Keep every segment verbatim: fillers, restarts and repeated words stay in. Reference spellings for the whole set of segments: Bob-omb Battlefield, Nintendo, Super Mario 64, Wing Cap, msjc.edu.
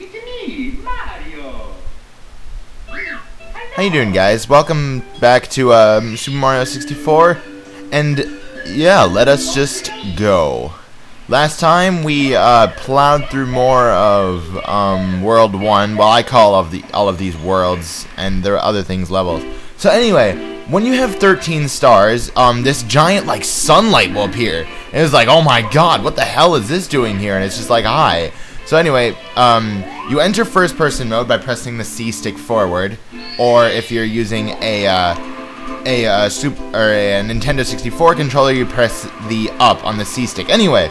It's me, Mario. How you doing, guys? Welcome back to um, Super Mario sixty-four, and yeah, let us just go. Last time we uh, plowed through more of um, World One. Well, I call all of the all of these worlds, and there are other things levels. So anyway. When you have thirteen stars, um, this giant, like, sunlight will appear. And it's like, oh my god, what the hell is this doing here? And it's just like, hi. So anyway, um, you enter first-person mode by pressing the C stick forward. Or if you're using a, uh, a, uh, super, or a Nintendo sixty-four controller, you press the up on the C stick. Anyway,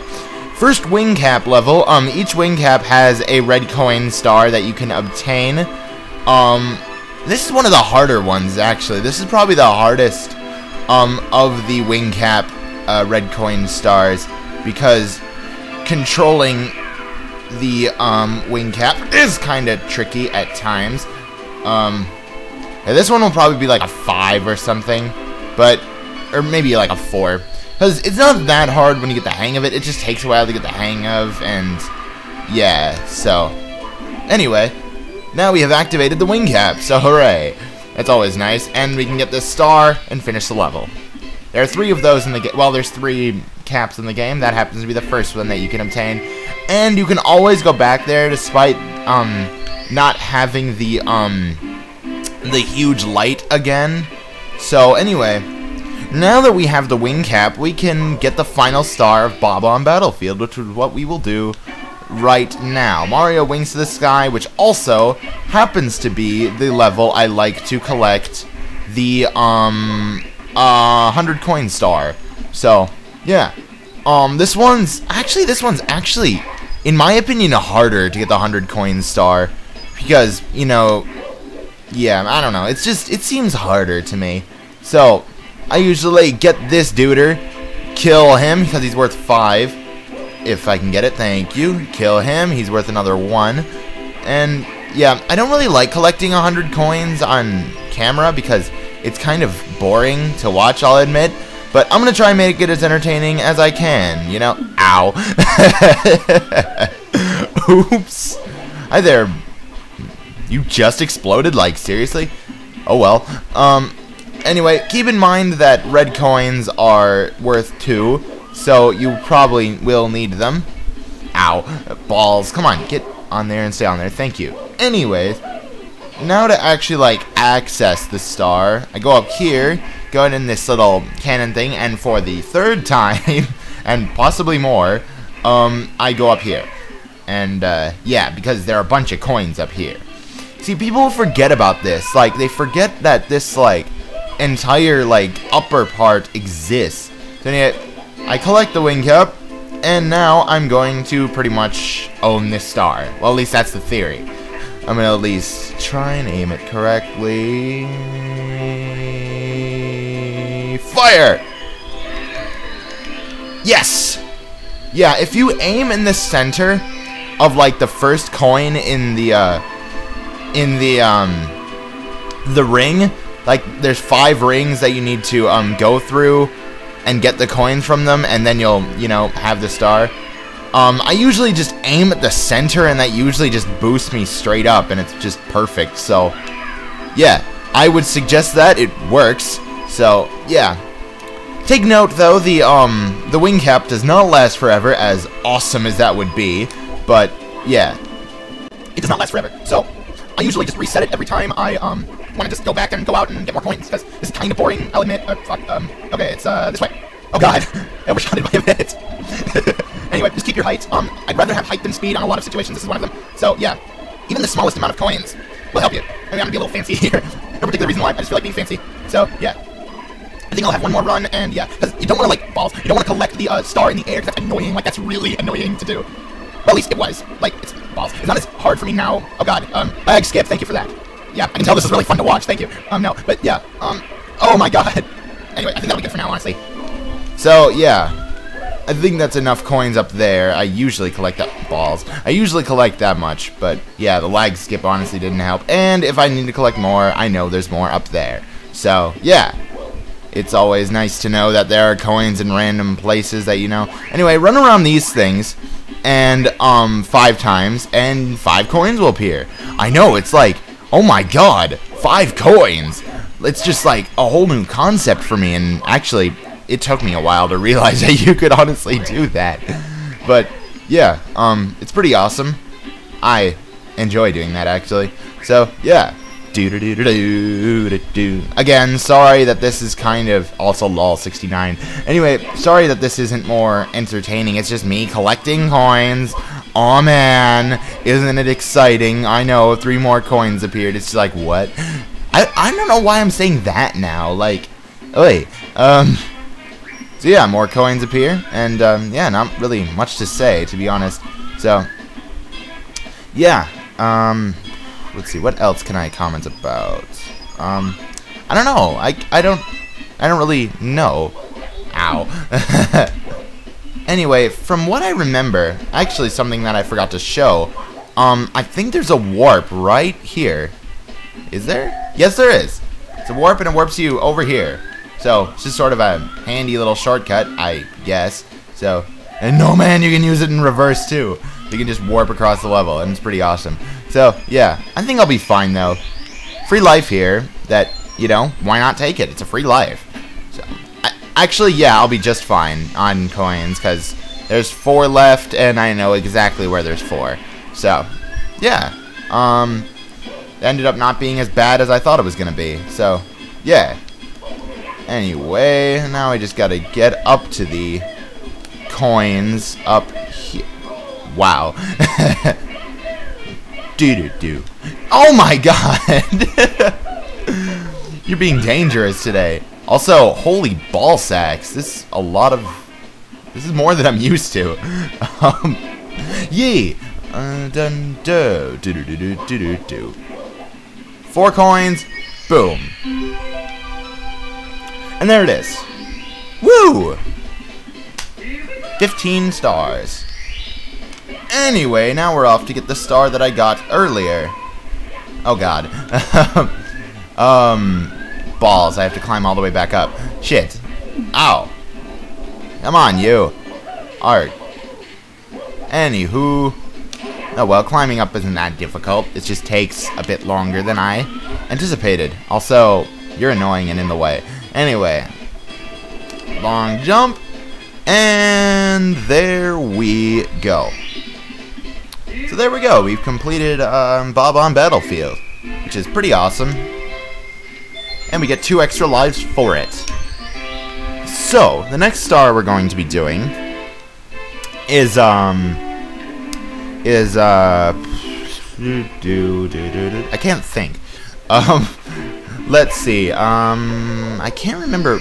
first Wing Cap level, um, each Wing Cap has a red coin star that you can obtain. Um... This is one of the harder ones, actually. This is probably the hardest um, of the Wing Cap uh, red coin stars, because controlling the um, Wing Cap is kind of tricky at times. Um, yeah, this one will probably be like a five or something, but or maybe like a four, because it's not that hard when you get the hang of it. It just takes a while to get the hang of, and yeah. So anyway. Now we have activated the Wing Cap, so hooray! That's always nice, and we can get this star and finish the level. There are three of those in the game. Well, there's three caps in the game. That happens to be the first one that you can obtain, and you can always go back there, despite um not having the um the huge light again. So anyway, now that we have the Wing Cap, we can get the final star of Bob-omb Battlefield, which is what we will do. Right now, Mario Wings to the Sky, which also happens to be the level I like to collect the um uh one hundred coin star. So yeah, um this one's actually this one's actually in my opinion harder to get the one hundred coin star, because, you know, yeah, I don't know, it's just it seems harder to me. So I usually get this duder, kill him because he's worth five. If I can get it, thank you. Kill him. He's worth another one. And yeah, I don't really like collecting one hundred coins on camera because it's kind of boring to watch, I'll admit. But I'm going to try and make it as entertaining as I can, you know? Ow. Oops. Hi there. You just exploded, like, seriously? Oh, well. Um, anyway, keep in mind that red coins are worth two. So you probably will need them. Ow. Balls. Come on. Get on there and stay on there. Thank you. Anyways, now to actually, like, access the star, I go up here, go in this little cannon thing, and for the third time, and possibly more, um, I go up here. And, uh, yeah, because there are a bunch of coins up here. See, people forget about this. Like, they forget that this, like, entire, like, upper part exists. So, yeah, I collect the Wing Cap, and now I'm going to pretty much own this star. Well, at least that's the theory. I'm gonna at least try and aim it correctly. Fire! Yes! Yeah, if you aim in the center of, like, the first coin in the, uh, in the, um, the ring, like, there's five rings that you need to, um, go through and get the coins from them, and then you'll, you know, have the star. Um, I usually just aim at the center, and that usually just boosts me straight up, and it's just perfect. So, yeah, I would suggest that. It works. So, yeah. Take note, though, the, um, the Wing Cap does not last forever, as awesome as that would be, but, yeah. It does not last forever, so I usually just reset it every time I, um... want to just go back and go out and get more coins, because this is kind of boring, I'll admit. Oh, fuck, um, okay, it's, uh, this way. Oh, god. I wish I did by a minute. Anyway, just keep your height. Um, I'd rather have height than speed on a lot of situations. This is one of them. So, yeah. Even the smallest amount of coins will help you. I mean, I'm gonna be a little fancy here. No particular reason why, I just feel like being fancy. So, yeah. I think I'll have one more run, and, yeah. Because you don't want to, like, balls. You don't want to collect the, uh, star in the air, because that's annoying. Like, that's really annoying to do. Well, at least it was. Like, it's balls. It's not as hard for me now. Oh, god. Um, lag skip. Thank you for that. Yeah, I can tell this is really fun to watch, thank you. Um, no, but yeah, um, oh my god. Anyway, I think that'll be good for now, honestly. So, yeah, I think that's enough coins up there. I usually collect that, balls. I usually collect that much, but yeah, the lag skip honestly didn't help. And if I need to collect more, I know there's more up there. So, yeah, it's always nice to know that there are coins in random places that you know. Anyway, run around these things. and um five times and five coins will appear. I know, it's like, oh my god, five coins. It's just like a whole new concept for me, and actually it took me a while to realize that you could honestly do that. But yeah, um it's pretty awesome. I enjoy doing that actually. So yeah. Do do do do do do. Again, sorry that this is kind of also lol sixty-nine. Anyway, sorry that this isn't more entertaining. It's just me collecting coins. Aw, man, isn't it exciting? I know, three more coins appeared. It's like, what? I I don't know why I'm saying that now. Like, wait. Um. So yeah, more coins appear, and um, yeah, not really much to say, to be honest. So yeah. Um. Let's see, what else can I comment about? Um, I don't know. I, I don't I don't really know. Ow. Anyway, from what I remember, actually something that I forgot to show. Um, I think there's a warp right here. Is there? Yes, there is. It's a warp, and it warps you over here. So it's just sort of a handy little shortcut, I guess. So, and no man, you can use it in reverse too. You can just warp across the level, and it's pretty awesome. So, yeah, I think I'll be fine, though. Free life here that, you know, why not take it? It's a free life. So, I, actually, yeah, I'll be just fine on coins, because there's four left, and I know exactly where there's four. So, yeah. Um, it ended up not being as bad as I thought it was going to be. So, yeah. Anyway, now I just got to get up to the coins up here. Wow. Do do do. Oh my god! You're being dangerous today. Also, holy ball sacks. This is a lot of. This is more than I'm used to. Um, yee. Uh, dun do do do do do do do. Four coins. Boom. And there it is. Woo! Fifteen stars. Anyway, now we're off to get the star that I got earlier. Oh god. um, balls, I have to climb all the way back up. Shit. Ow. Come on, you. Art. Anywho. Oh well, climbing up isn't that difficult. It just takes a bit longer than I anticipated. Also, you're annoying and in the way. Anyway. Long jump. And there we go. So there we go, we've completed um, Bob-omb Battlefield, which is pretty awesome. And we get two extra lives for it. So, the next star we're going to be doing is, um, is, uh, I can't think. Um, let's see, um, I can't remember.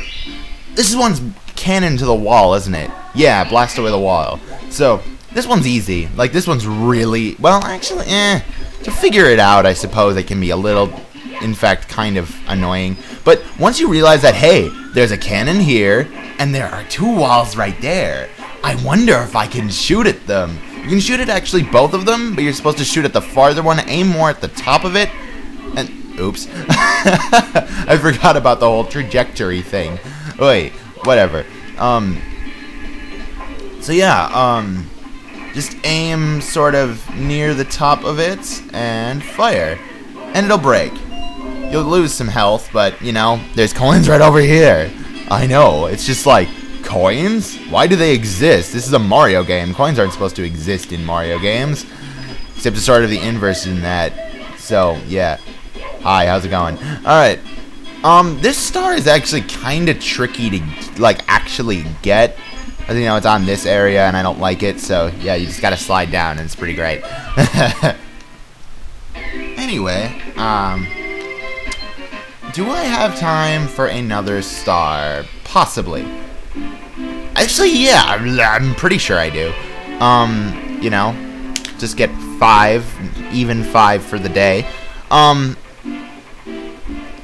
This one's cannon to the wall, isn't it? Yeah, blast away the wall. So, this one's easy. Like, this one's really... Well, actually, eh. To figure it out, I suppose, it can be a little, in fact, kind of annoying. But once you realize that, hey, there's a cannon here, and there are two walls right there. I wonder if I can shoot at them. You can shoot at actually both of them, but you're supposed to shoot at the farther one, aim more at the top of it, and... Oops. I forgot about the whole trajectory thing. Wait, whatever. Um... So, yeah, um... just aim sort of near the top of it and fire, and it'll break. You'll lose some health, but you know, there's coins right over here. I know, it's just like, coins? Why do they exist? This is a Mario game. Coins aren't supposed to exist in Mario games, except it's sort of the inverse in that. So yeah. Hi, how's it going? Alright, um this star is actually kind of tricky to like actually get. As you know, it's on this area, and I don't like it, so yeah, you just gotta slide down, and it's pretty great. Anyway, um, do I have time for another star? Possibly. Actually, yeah, I'm pretty sure I do. Um, you know, just get five, even five for the day. Um...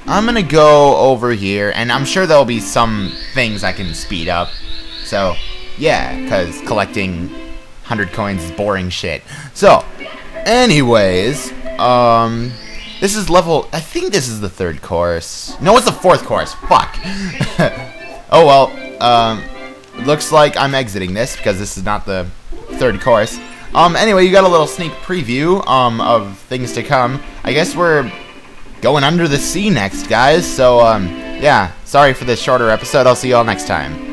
I'm gonna go over here, and I'm sure there'll be some things I can speed up. So, yeah, because collecting one hundred coins is boring shit. So, anyways, um, this is level, I think this is the third course. No, it's the fourth course, fuck. Oh, well, um, looks like I'm exiting this because this is not the third course. Um, anyway, you got a little sneak preview, um, of things to come. I guess we're going under the sea next, guys, so, um, yeah. Sorry for this shorter episode. I'll see y'all next time.